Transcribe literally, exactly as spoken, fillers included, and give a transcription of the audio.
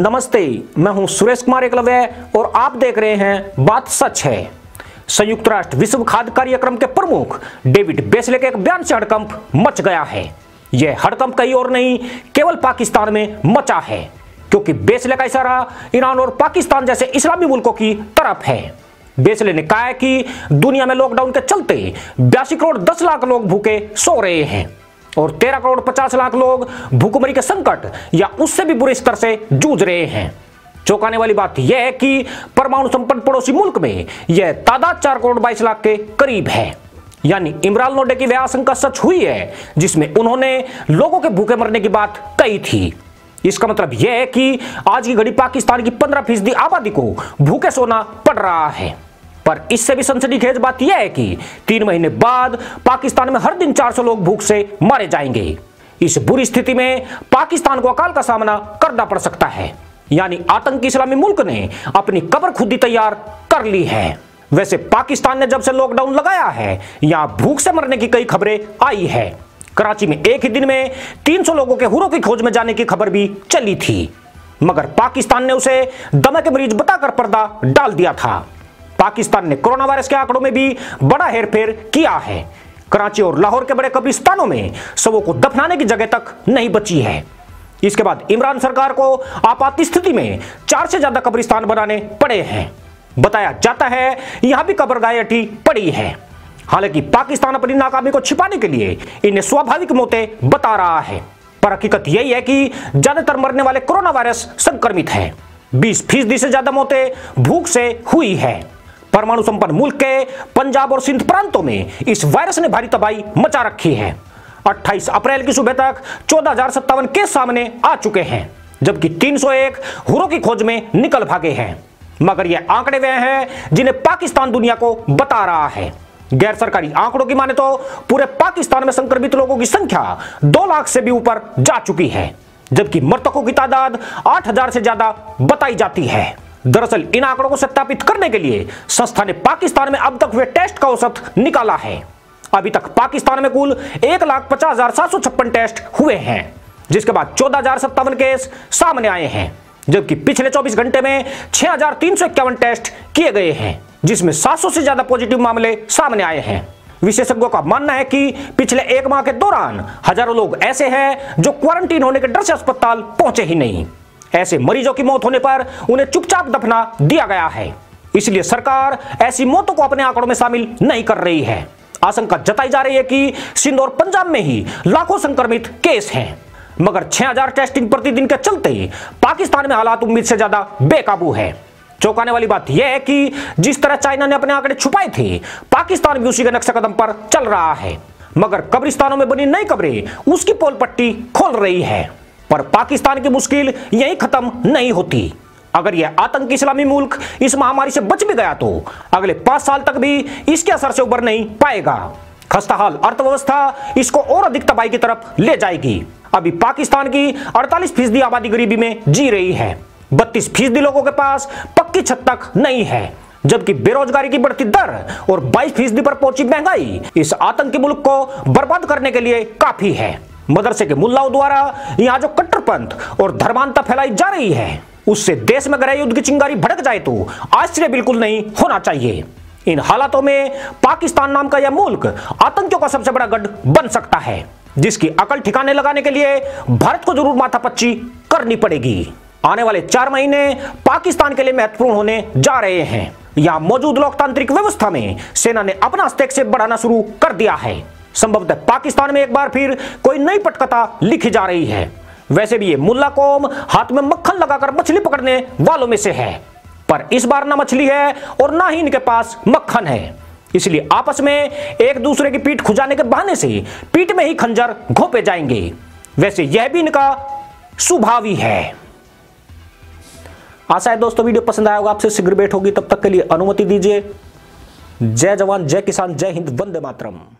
नमस्ते, मैं हूं सुरेश कुमार एकलव्य और आप देख रहे हैं बात सच है। संयुक्त राष्ट्र विश्व खाद्य कार्यक्रम के प्रमुख डेविड बेस्ले के एक बयान से हड़कंप मच गया है। यह हड़कंप कहीं और नहीं केवल पाकिस्तान में मचा है, क्योंकि बेस्ले का इशारा ईरान और पाकिस्तान जैसे इस्लामी मुल्कों की तरफ है। बेस्ले ने कहा है कि दुनिया में लॉकडाउन के चलते बयासी करोड़ दस लाख लोग भूखे सो रहे हैं और तेरह करोड़ पचास लाख लोग भूखमरी के संकट या उससे भी बुरे स्तर से जूझ रहे हैं। चौंकाने वाली बात यह है कि परमाणु संपन्न पड़ोसी मुल्क में यह तादाद चार करोड़ बाईस लाख के करीब है। यानी इमरान नोडे की वह आशंका सच हुई है जिसमें उन्होंने लोगों के भूखे मरने की बात कही थी। इसका मतलब यह है कि आज की घड़ी पाकिस्तान की पंद्रह फीसदी आबादी को भूखे सोना पड़ रहा है। पर इससे भी सनसनीखेज बात यह है कि तीन महीने बाद पाकिस्तान में हर दिन चार सौ लोग भूख से मारे जाएंगे। इस बुरी स्थिति में पाकिस्तान को अकाल का सामना करना पड़ सकता है। यानी आतंकी इस्लामी मुल्क ने अपनी कब्र खुद ही तैयार कर ली है। वैसे पाकिस्तान ने जब से लॉकडाउन लगाया है यहां भूख से मरने की कई खबरें आई है। कराची में एक ही दिन में तीन सौ लोगों के हुरों की खोज में जाने की खबर भी चली थी, मगर पाकिस्तान ने उसे दमे के मरीज बताकर पर्दा डाल दिया था। पाकिस्तान ने कोरोना वायरस के आंकड़ों में भी बड़ा हेरफेर किया है। कराची और लाहौर के बड़े कब्रिस्तानों में शवों को दफनाने की जगह तक नहीं बची है। इसके बाद इमरान सरकार को आपात स्थिति में चार से ज्यादा कब्रिस्तान बनाने पड़े हैं। बताया जाता है यहां भी कब्रगाहें अटी पड़ी है। हालांकि पाकिस्तान अपनी नाकामी को छिपाने के लिए इन्हें स्वाभाविक मौतें बता रहा है, पर हकीकत यही है कि ज्यादातर मरने वाले कोरोना वायरस संक्रमित हैं। बीस फीसदी से ज्यादा मौतें भूख से हुई है। परमाणु संपन्न मुल्क के पंजाब और सिंध प्रांतों में इस वायरस ने भारी तबाही मचा रखी है। अट्ठाईस अप्रैल की सुबह तक चौदह हजार सत्तावन केस सामने आ चुके हैं, जबकि तीन सौ एक हुरों की खोज में निकल भागे हैं। मगर यह आंकड़े वे हैं जिन्हें पाकिस्तान दुनिया को बता रहा है। गैर सरकारी आंकड़ों की माने तो पूरे पाकिस्तान में संक्रमित लोगों की संख्या दो लाख से भी ऊपर जा चुकी है, जबकि मृतकों की तादाद आठ हजार से ज्यादा बताई जाती है। दरअसल इन आंकड़ों को सत्यापित करने के लिए संस्था ने पाकिस्तान में अब तक हुए टेस्ट का औसत निकाला है। अभी तक पाकिस्तान में कुल एक लाख पचास हजार सात सौ छप्पन टेस्ट हुए हैं, जिसके बाद चौदह हजार सत्तावन केस सामने आए हैं, जबकि पिछले चौबीस घंटे में छह हजार तीन सौ इक्यावन टेस्ट किए गए हैं, जिसमें सात सौ से ज्यादा पॉजिटिव मामले सामने आए हैं। विशेषज्ञों का मानना है कि पिछले एक माह के दौरान हजारों लोग ऐसे हैं जो क्वारंटीन होने के डर से अस्पताल पहुंचे ही नहीं। ऐसे मरीजों की मौत होने पर उन्हें चुपचाप दफना दिया गया है। इसलिए सरकार ऐसी मौतों को अपने आंकड़ों में शामिल नहीं कर रही है। आशंका जताई जा रही है कि सिंध और पंजाब में ही लाखों संक्रमित केस हैं, मगर छह हजार टेस्टिंग प्रतिदिन के चलते पाकिस्तान में हालात उम्मीद से ज्यादा बेकाबू है। चौंकाने वाली बात यह है कि जिस तरह चाइना ने अपने आंकड़े छुपाए थे, पाकिस्तान भी उसी के नक्शे कदम पर चल रहा है, मगर कब्रिस्तानों में बनी नई कब्रें उसकी पोल पट्टी खोल रही है। पर पाकिस्तान की मुश्किल यहीं खत्म नहीं होती। अगर यह आतंकी इस्लामी मुल्क इस महामारी से बच भी गया तो अगले पांच साल तक भी इसके असर से उबर नहीं पाएगा। खस्ताहाल अर्थव्यवस्था इसको और अधिक तबाही की तरफ ले जाएगी। अभी पाकिस्तान की अड़तालीस फीसदी आबादी गरीबी में जी रही है। बत्तीस फीसदी लोगों के पास पक्की छत तक नहीं है, जबकि बेरोजगारी की बढ़ती दर और बाईस फीसदी पर पहुंची महंगाई इस आतंकी मुल्क को बर्बाद करने के लिए काफी है। मदरसे के मुल्लाओं द्वारा यहाँ जो कट्टरपंथ और धर्मांतता फैलाई जा रही है, उससे देश में गहरे युद्ध की चिंगारी भड़क जाए तो आश्चर्य बिल्कुल नहीं होना चाहिए। इन हालातों में पाकिस्तान नाम का यह मुल्क आतंकियों का सबसे बड़ा गढ़ बन सकता है, जिसकी अकल ठिकाने लगाने के लिए भारत को जरूर माथापच्ची करनी पड़ेगी। आने वाले चार महीने पाकिस्तान के लिए महत्वपूर्ण होने जा रहे हैं। यहाँ मौजूद लोकतांत्रिक व्यवस्था में सेना ने अपना हस्तक्षेप बढ़ाना शुरू कर दिया है। संभवतः पाकिस्तान में एक बार फिर कोई नई पटकथा लिखी जा रही है। वैसे भी ये मुल्ला कौम हाथ में मक्खन लगाकर मछली पकड़ने वालों में से है, पर इस बार ना मछली है और ना ही इनके पास मक्खन है। इसलिए आपस में एक दूसरे की पीठ खुजाने के बहाने से पीठ में ही खंजर घोंपे जाएंगे। वैसे यह भी इनका स्वभाव ही है। आशा है दोस्तों वीडियो पसंद आया होगा। आपसे शीघ्र भेंट होगी, तब तक के लिए अनुमति दीजिए। जय जवान, जय किसान, जय हिंद, वंदे मातरम।